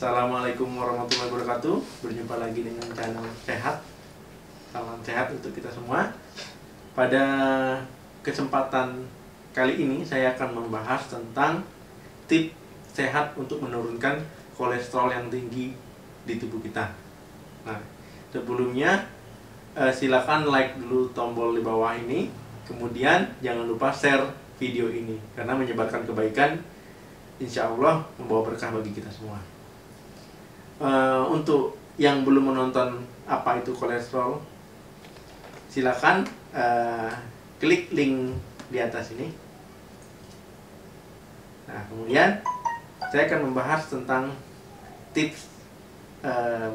Assalamualaikum warahmatullahi wabarakatuh. Berjumpa lagi dengan channel Sehat. Salam sehat untuk kita semua. Pada kesempatan kali ini saya akan membahas tentang tips sehat untuk menurunkan kolesterol yang tinggi di tubuh kita. Nah, sebelumnya silakan like dulu tombol di bawah ini. Kemudian jangan lupa share video ini karena menyebarkan kebaikan insya Allah membawa berkah bagi kita semua. Untuk yang belum menonton apa itu kolesterol, silakan klik link di atas ini. Nah, kemudian saya akan membahas tentang tips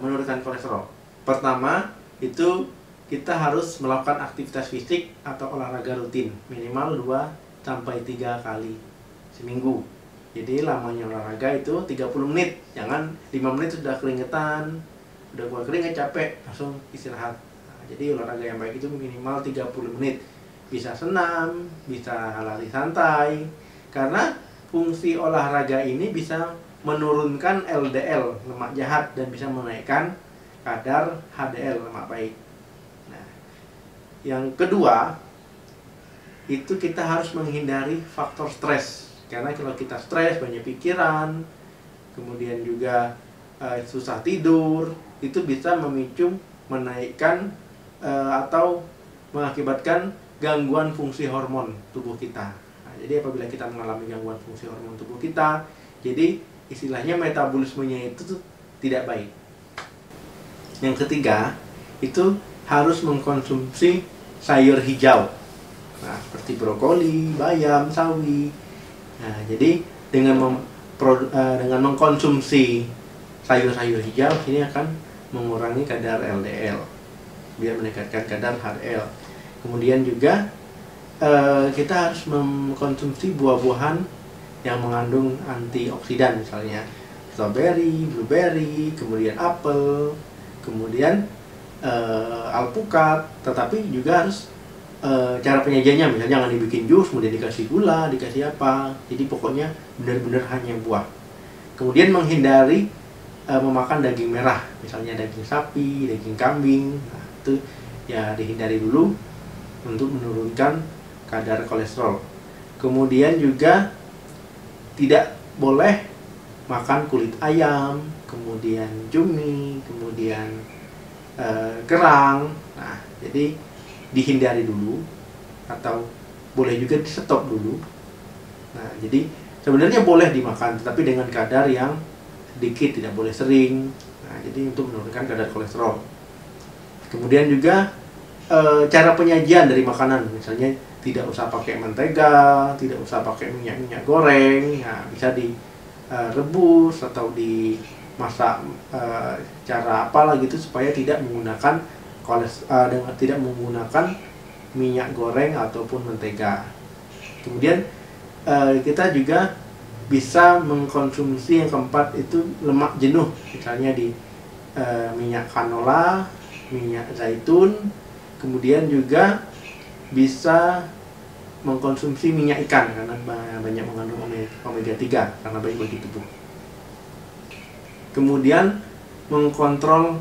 menurunkan kolesterol. Pertama itu kita harus melakukan aktivitas fisik atau olahraga rutin minimal 2-3 kali seminggu. Jadi lamanya olahraga itu 30 menit. Jangan 5 menit sudah keringetan, udah keluar keringet capek, langsung istirahat. Nah, jadi olahraga yang baik itu minimal 30 menit. Bisa senam, bisa lari santai. Karena fungsi olahraga ini bisa menurunkan LDL, lemak jahat, dan bisa menaikkan kadar HDL, lemak baik. Nah, yang kedua, itu kita harus menghindari faktor stres. Karena kalau kita stres, banyak pikiran, kemudian juga susah tidur, itu bisa memicu, menaikkan, atau mengakibatkan gangguan fungsi hormon tubuh kita. Nah, jadi apabila kita mengalami gangguan fungsi hormon tubuh kita, jadi istilahnya metabolismenya itu tuh tidak baik. Yang ketiga, itu harus mengkonsumsi sayur hijau. Nah, seperti brokoli, bayam, sawi. Nah, jadi dengan mengkonsumsi sayur-sayur hijau ini akan mengurangi kadar LDL, biar meningkatkan kadar HDL. Kemudian juga kita harus mengkonsumsi buah-buahan yang mengandung antioksidan, misalnya strawberry, blueberry, kemudian apel, kemudian alpukat. Tetapi juga harus cara penyajiannya, misalnya jangan dibikin jus, kemudian dikasih gula, dikasih apa. Jadi pokoknya benar-benar hanya buah. Kemudian menghindari memakan daging merah, misalnya daging sapi, daging kambing. Nah, itu ya dihindari dulu untuk menurunkan kadar kolesterol. Kemudian juga tidak boleh makan kulit ayam, kemudian cumi, kemudian kerang. Nah, jadi dihindari dulu atau boleh juga di stop dulu. Nah, jadi sebenarnya boleh dimakan tetapi dengan kadar yang sedikit, tidak boleh sering. Nah, jadi untuk menurunkan kadar kolesterol. Kemudian juga cara penyajian dari makanan, misalnya tidak usah pakai mentega, tidak usah pakai minyak goreng. Nah, bisa direbus atau dimasak cara apalah gitu supaya tidak menggunakan minyak goreng ataupun mentega. Kemudian kita juga bisa mengkonsumsi yang keempat itu lemak jenuh, misalnya di minyak canola, minyak zaitun. Kemudian juga bisa mengkonsumsi minyak ikan karena banyak mengandung omega 3 karena baik bagi tubuh. Kemudian mengkontrol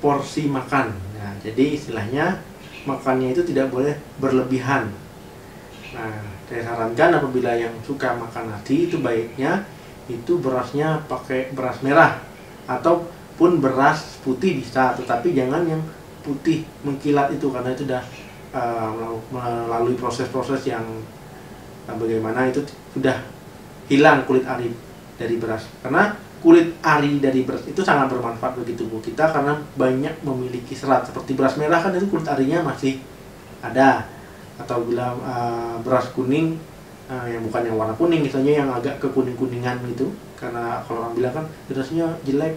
porsi makan. Nah, jadi istilahnya makannya itu tidak boleh berlebihan. Nah, saya sarankan apabila yang suka makan nasi itu baiknya itu berasnya pakai beras merah ataupun beras putih bisa, tetapi jangan yang putih mengkilat itu karena itu sudah melalui proses-proses yang bagaimana itu sudah hilang kulit ari dari beras. Karena kulit ari dari beras itu sangat bermanfaat bagi tubuh kita karena banyak memiliki serat. Seperti beras merah kan itu kulit arinya masih ada. Atau bila beras kuning, yang bukan yang warna kuning, misalnya yang agak kekuning-kuningan gitu. Karena kalau orang bilang kan berasnya jelek,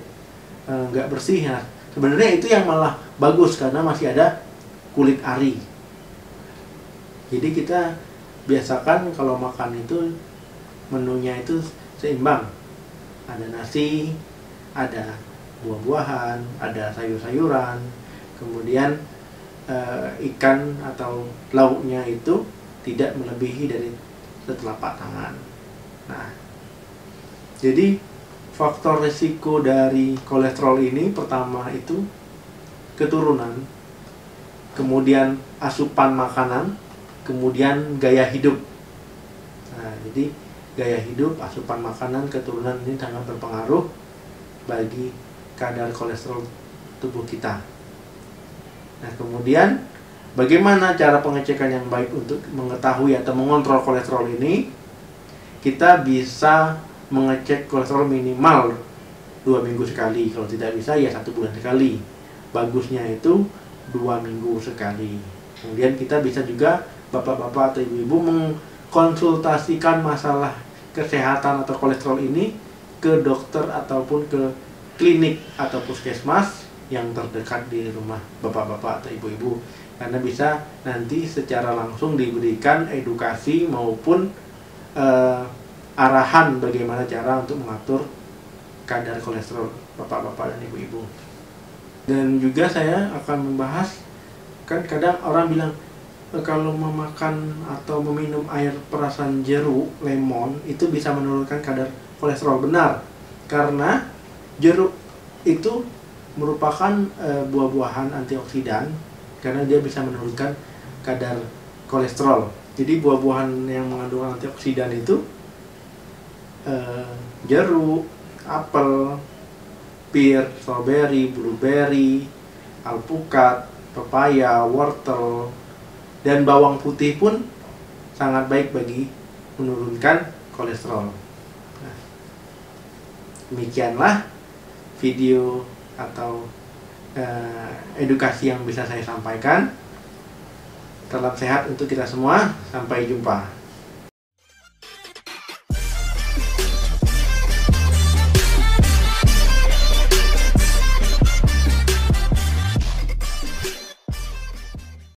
nggak bersih. Nah, sebenarnya itu yang malah bagus karena masih ada kulit ari. Jadi kita biasakan kalau makan itu menunya itu seimbang. Ada nasi, ada buah-buahan, ada sayur-sayuran, kemudian ikan atau lauknya itu tidak melebihi dari setelapak tangan. Nah, jadi faktor risiko dari kolesterol ini pertama itu keturunan, kemudian asupan makanan, kemudian gaya hidup. Nah, jadi gaya hidup, asupan makanan, keturunan ini sangat berpengaruh bagi kadar kolesterol tubuh kita. Nah, kemudian bagaimana cara pengecekan yang baik untuk mengetahui atau mengontrol kolesterol ini? Kita bisa mengecek kolesterol minimal 2 minggu sekali. Kalau tidak bisa, ya 1 bulan sekali. Bagusnya itu 2 minggu sekali. Kemudian kita bisa juga, bapak-bapak atau ibu-ibu, mengkonsultasikan masalah kesehatan atau kolesterol ini ke dokter ataupun ke klinik atau puskesmas yang terdekat di rumah bapak-bapak atau ibu-ibu, karena bisa nanti secara langsung diberikan edukasi maupun arahan bagaimana cara untuk mengatur kadar kolesterol bapak-bapak dan ibu-ibu. Dan juga saya akan membahas, kan kadang orang bilang kalau memakan atau meminum air perasan jeruk, lemon, itu bisa menurunkan kadar kolesterol. Benar, karena jeruk itu merupakan buah-buahan antioksidan, karena dia bisa menurunkan kadar kolesterol. Jadi buah-buahan yang mengandung antioksidan itu jeruk, apel, pir, strawberry, blueberry, alpukat, pepaya, wortel, dan bawang putih pun sangat baik bagi menurunkan kolesterol. Nah, demikianlah video atau edukasi yang bisa saya sampaikan. Tetap sehat untuk kita semua. Sampai jumpa.